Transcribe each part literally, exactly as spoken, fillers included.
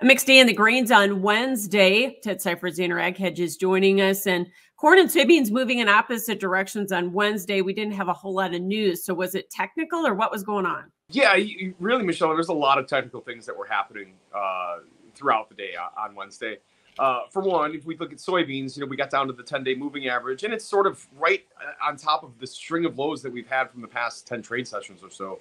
A mixed day in the grains on Wednesday. Ted Seifried, Zaner Ag Hedge is joining us. And corn and soybeans moving in opposite directions on Wednesday. We didn't have a whole lot of news. So was it technical or what was going on? Yeah, you, really, Michelle, there's a lot of technical things that were happening uh, throughout the day on Wednesday. Uh, for one, if we look at soybeans, you know, we got down to the ten-day moving average, and it's sort of right on top of the string of lows that we've had from the past ten trade sessions or so.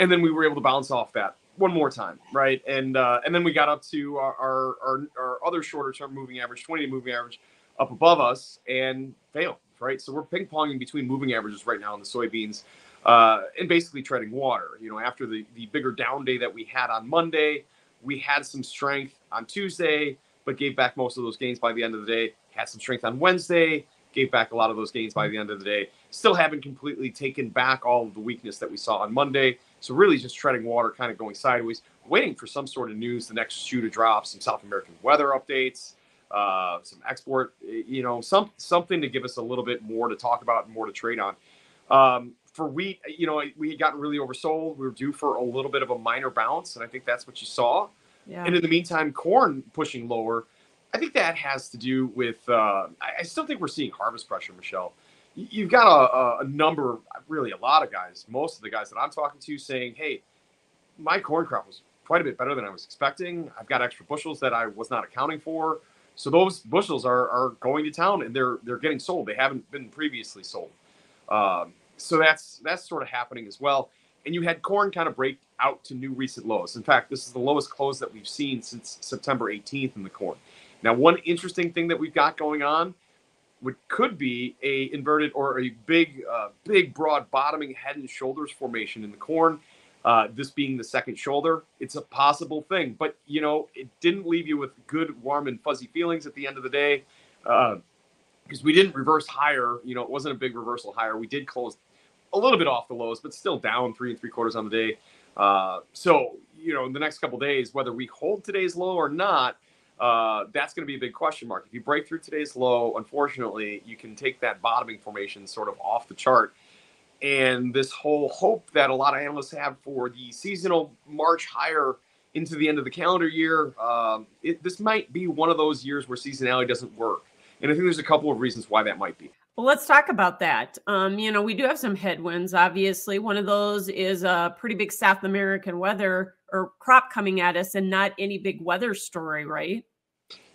And then we were able to bounce off that one more time, right? And uh, and then we got up to our our, our, our other shorter-term moving average, twenty-day moving average, up above us, and failed, right? So we're ping-ponging between moving averages right now on the soybeans uh, and basically treading water. You know, after the, the bigger down day that we had on Monday, we had some strength on Tuesday, but gave back most of those gains by the end of the day. Had some strength on Wednesday, gave back a lot of those gains by the end of the day. Still haven't completely taken back all of the weakness that we saw on Monday. So really just treading water, kind of going sideways, waiting for some sort of news, the next shoe to drop, some South American weather updates, uh, some export, you know, some something to give us a little bit more to talk about and more to trade on. Um, for wheat, you know, we had gotten really oversold. We were due for a little bit of a minor bounce, and I think that's what you saw. Yeah. And in the meantime, corn pushing lower. I think that has to do with, uh, I still think we're seeing harvest pressure, Michelle. You've got a, a number, really a lot of guys, most of the guys that I'm talking to saying, hey, my corn crop was quite a bit better than I was expecting. I've got extra bushels that I was not accounting for. So those bushels are, are going to town, and they're they're getting sold. They haven't been previously sold. Um, so that's that's sort of happening as well. And you had corn kind of break out to new recent lows. In fact, this is the lowest close that we've seen since September eighteenth in the corn. Now, one interesting thing that we've got going on, which could be a inverted or a big, uh, big, broad bottoming head and shoulders formation in the corn. Uh, this being the second shoulder, it's a possible thing. But, you know, it didn't leave you with good, warm, and fuzzy feelings at the end of the day because uh, we didn't reverse higher. You know, it wasn't a big reversal higher. We did close a little bit off the lows, but still down three and three quarters on the day. Uh, so, you know, in the next couple of days, whether we hold today's low or not, uh, that's going to be a big question mark. If you break through today's low, unfortunately, you can take that bottoming formation sort of off the chart. And this whole hope that a lot of analysts have for the seasonal march higher into the end of the calendar year, um, it, this might be one of those years where seasonality doesn't work. And I think there's a couple of reasons why that might be. Well, let's talk about that. Um, you know, we do have some headwinds, obviously. One of those is a pretty big South American weather or crop coming at us and not any big weather story, right?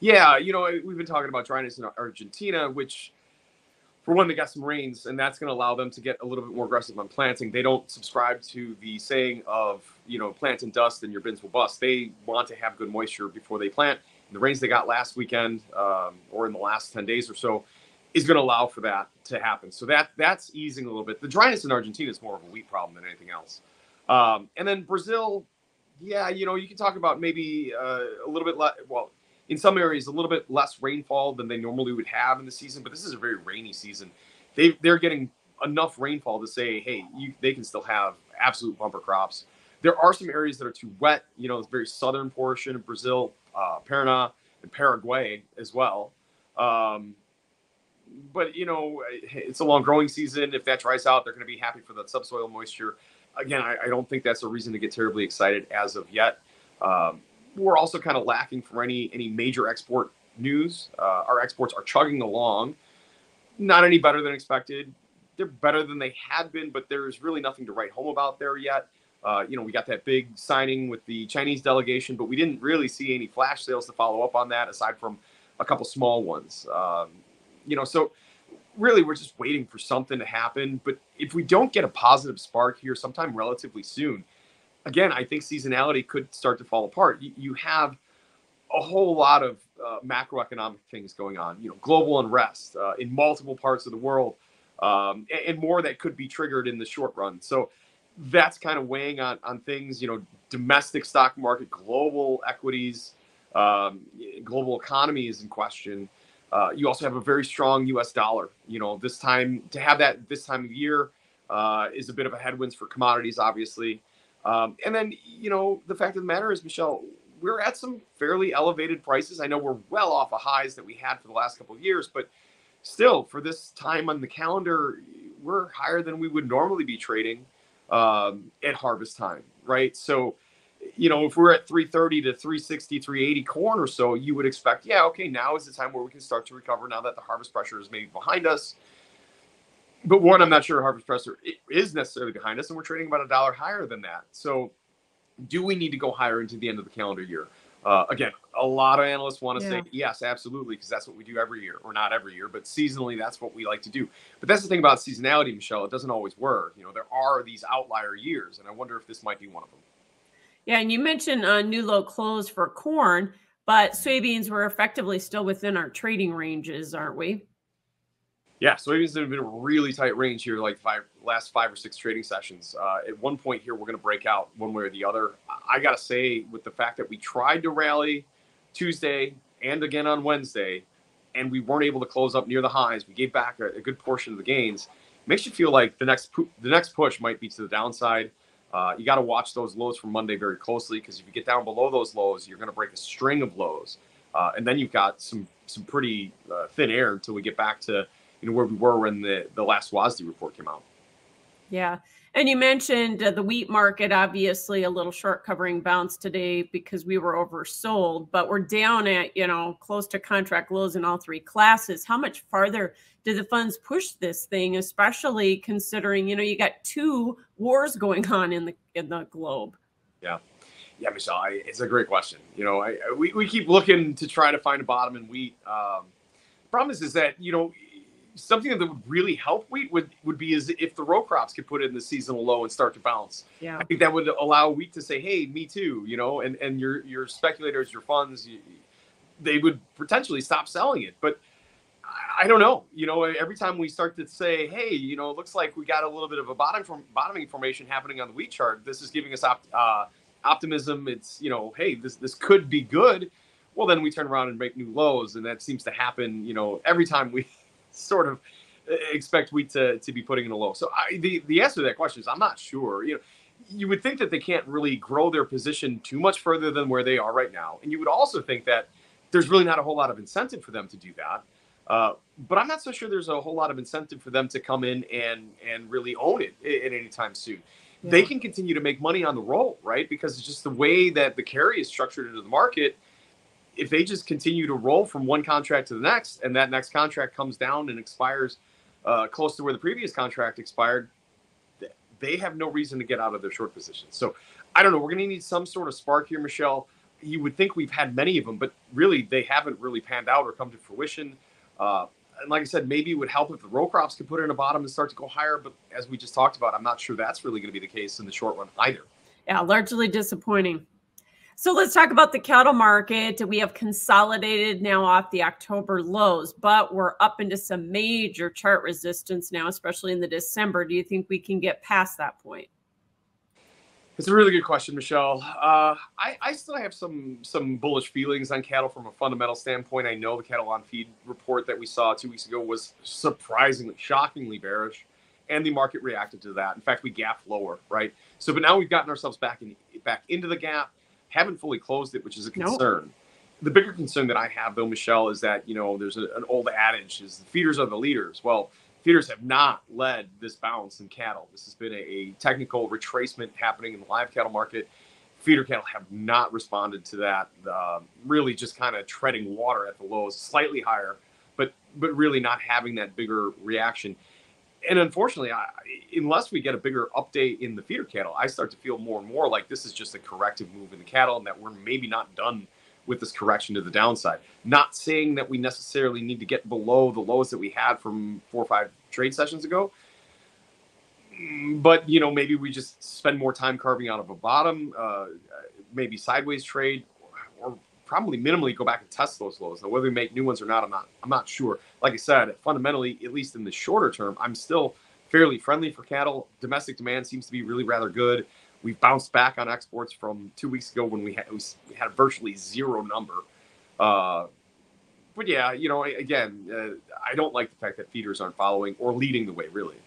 Yeah, you know, we've been talking about dryness in Argentina, which, for one, they got some rains, and that's going to allow them to get a little bit more aggressive on planting. They don't subscribe to the saying of, you know, plant and dust and your bins will bust. They want to have good moisture before they plant. And the rains they got last weekend um, or in the last ten days or so, is going to allow for that to happen. So that that's easing a little bit. The dryness in Argentina is more of a wheat problem than anything else. Um, and then Brazil, yeah, you know, you can talk about maybe uh, a little bit less, well, in some areas, a little bit less rainfall than they normally would have in the season, but this is a very rainy season. They, they're getting enough rainfall to say, hey, you, they can still have absolute bumper crops. There are some areas that are too wet, you know, the very southern portion of Brazil, uh, Paraná and Paraguay as well. Um, But, you know, it's a long growing season. If that dries out, they're going to be happy for the subsoil moisture. Again, I, I don't think that's a reason to get terribly excited as of yet. Um, we're also kind of lacking for any any major export news. Uh, our exports are chugging along. Not any better than expected. They're better than they had been, but there's really nothing to write home about there yet. Uh, you know, we got that big signing with the Chinese delegation, but we didn't really see any flash sales to follow up on that, aside from a couple small ones. Um, You know, so really we're just waiting for something to happen. But if we don't get a positive spark here sometime relatively soon, again, I think seasonality could start to fall apart. You have a whole lot of uh, macroeconomic things going on, you know, global unrest uh, in multiple parts of the world um, and more that could be triggered in the short run. So that's kind of weighing on, on things, you know, domestic stock market, global equities, um, global economy is in question. Uh, you also have a very strong U S dollar. You know, this time to have that this time of year uh, is a bit of a headwinds for commodities, obviously. Um, and then, you know, the fact of the matter is, Michelle, we're at some fairly elevated prices. I know we're well off of highs that we had for the last couple of years, but still for this time on the calendar, we're higher than we would normally be trading um, at harvest time, right? So you know, if we're at three thirty to three sixty, three eighty corn or so, you would expect, yeah, okay, now is the time where we can start to recover now that the harvest pressure is maybe behind us. But one, I'm not sure harvest pressure is necessarily behind us, and we're trading about a dollar higher than that. So do we need to go higher into the end of the calendar year? Uh, again, a lot of analysts want to yeah. say, yes, absolutely, because that's what we do every year. Or not every year, but seasonally, that's what we like to do. But that's the thing about seasonality, Michelle. It doesn't always work. You know, there are these outlier years, and I wonder if this might be one of them. Yeah, and you mentioned a uh, new low close for corn, but soybeans were effectively still within our trading ranges, aren't we? Yeah, soybeans have been a really tight range here, like five, last five or six trading sessions. Uh, at one point here, we're going to break out one way or the other. I got to say, with the fact that we tried to rally Tuesday and again on Wednesday, and we weren't able to close up near the highs, we gave back a, a good portion of the gains. It makes you feel like the next the next push might be to the downside. Uh, you got to watch those lows from Monday very closely, because if you get down below those lows, you're going to break a string of lows, uh, and then you've got some some pretty uh, thin air until we get back to, you know, where we were when the, the last WASDE report came out. Yeah. And you mentioned uh, the wheat market, obviously a little short covering bounce today because we were oversold, but we're down at, you know, close to contract lows in all three classes. How much farther do the funds push this thing, especially considering, you know, you got two wars going on in the, in the globe? Yeah. Yeah, Michelle, I, it's a great question. You know, I, we, we keep looking to try to find a bottom in wheat. Um, the problem is, is that, you know, something that would really help wheat would, would be is if the row crops could put in the seasonal low and start to bounce. Yeah. I think that would allow wheat to say, hey, me too, you know, and, and your your speculators, your funds, you, they would potentially stop selling it. But I, I don't know, you know, every time we start to say, hey, you know, it looks like we got a little bit of a bottom from bottoming formation happening on the wheat chart. This is giving us op, uh, optimism. It's, you know, hey, this this could be good. Well, then we turn around and make new lows. And that seems to happen, you know, every time we sort of expect wheat to, to be putting in a low. So I, the, the answer to that question is I'm not sure. You know, you would think that they can't really grow their position too much further than where they are right now. And you would also think that there's really not a whole lot of incentive for them to do that. Uh, but I'm not so sure there's a whole lot of incentive for them to come in and, and really own it at any time soon. Yeah. They can continue to make money on the roll, right? Because it's just the way that the carry is structured into the market. If they just continue to roll from one contract to the next, and that next contract comes down and expires uh, close to where the previous contract expired, they have no reason to get out of their short position. So I don't know. We're going to need some sort of spark here, Michelle. You would think we've had many of them, but really they haven't really panned out or come to fruition. Uh, and like I said, maybe it would help if the row crops could put in a bottom and start to go higher. But as we just talked about, I'm not sure that's really going to be the case in the short run either. Yeah, largely disappointing. So let's talk about the cattle market. We have consolidated now off the October lows, but we're up into some major chart resistance now, especially in the December. Do you think we can get past that point? It's a really good question, Michelle. Uh, I, I still have some some bullish feelings on cattle from a fundamental standpoint. I know the cattle on feed report that we saw two weeks ago was surprisingly, shockingly bearish, and the market reacted to that. In fact, we gapped lower, right? So, but now we've gotten ourselves back in back into the gap. Haven't fully closed it, which is a concern. Nope. The bigger concern that I have, though, Michelle, is that, you know, there's a, an old adage is the feeders are the leaders. Well, feeders have not led this bounce in cattle. This has been a, a technical retracement happening in the live cattle market. Feeder cattle have not responded to that, uh, really just kind of treading water at the lows, slightly higher, but but really not having that bigger reaction. And unfortunately, I, unless we get a bigger update in the feeder cattle, I start to feel more and more like this is just a corrective move in the cattle and that we're maybe not done with this correction to the downside. Not saying that we necessarily need to get below the lows that we had from four or five trade sessions ago. But, you know, maybe we just spend more time carving out of a bottom, uh, maybe sideways trade, or probably minimally go back and test those lows. Now, whether we make new ones or not, I'm not, I'm not sure. Like I said, fundamentally, at least in the shorter term, I'm still fairly friendly for cattle. Domestic demand seems to be really rather good. We've bounced back on exports from two weeks ago when we had, we had a virtually zero number. Uh, but yeah, you know, again, uh, I don't like the fact that feeders aren't following or leading the way, really.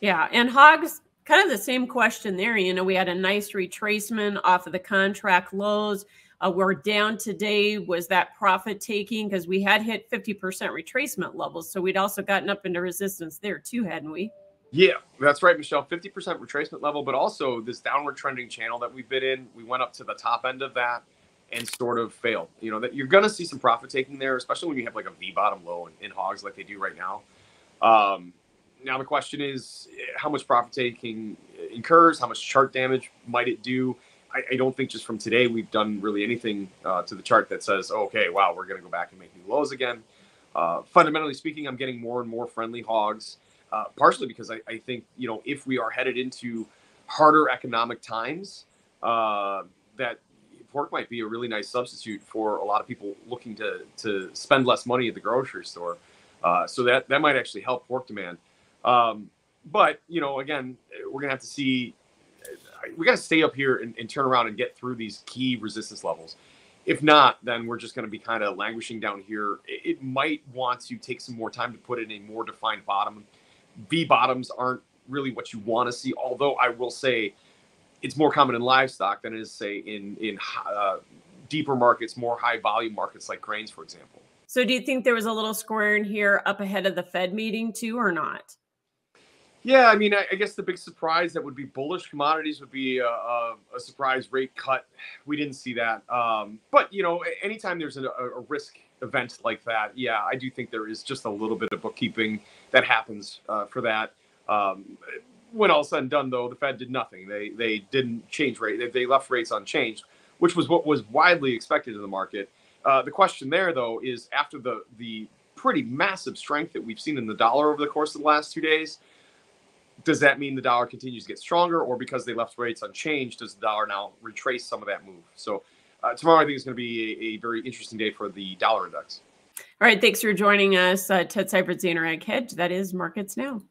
Yeah, and hogs, kind of the same question there. You know, we had a nice retracement off of the contract lows. Uh, we're down today. Was that profit taking? Because we had hit fifty percent retracement levels. So we'd also gotten up into resistance there too, hadn't we? Yeah, that's right, Michelle. fifty percent retracement level, but also this downward trending channel that we've been in. We went up to the top end of that and sort of failed. You know, that you're going to see some profit taking there, especially when you have like a V bottom low in, in hogs like they do right now. Um, now the question is how much profit taking incurs, how much chart damage might it do? I, I don't think just from today we've done really anything uh, to the chart that says, oh, okay, wow, we're going to go back and make new lows again. Uh, fundamentally speaking, I'm getting more and more friendly hogs, uh, partially because I, I think, you know, if we are headed into harder economic times, uh, that pork might be a really nice substitute for a lot of people looking to, to spend less money at the grocery store. Uh, so that, that might actually help pork demand. Um, but, you know, again, we're going to have to see, we got to stay up here and, and turn around and get through these key resistance levels. If not, then we're just going to be kind of languishing down here. It might want to take some more time to put in a more defined bottom. V bottoms aren't really what you want to see, although I will say it's more common in livestock than it is, say, in, in uh, deeper markets, more high volume markets like grains, for example. So do you think there was a little square in here up ahead of the Fed meeting too or not? Yeah, I mean, I, I guess the big surprise that would be bullish commodities would be a, a, a surprise rate cut. We didn't see that. Um, but, you know, anytime there's a, a risk event like that, yeah, I do think there is just a little bit of bookkeeping that happens uh, for that. Um, when all said and done, though, the Fed did nothing. They they didn't change rate. They, they left rates unchanged, which was what was widely expected in the market. Uh, the question there, though, is after the, the pretty massive strength that we've seen in the dollar over the course of the last two days, does that mean the dollar continues to get stronger, or because they left rates unchanged, does the dollar now retrace some of that move? So uh, tomorrow, I think it's going to be a, a very interesting day for the dollar index. All right. Thanks for joining us. Uh, Ted Seifried, Zaner Ag Hedge. That is Markets Now.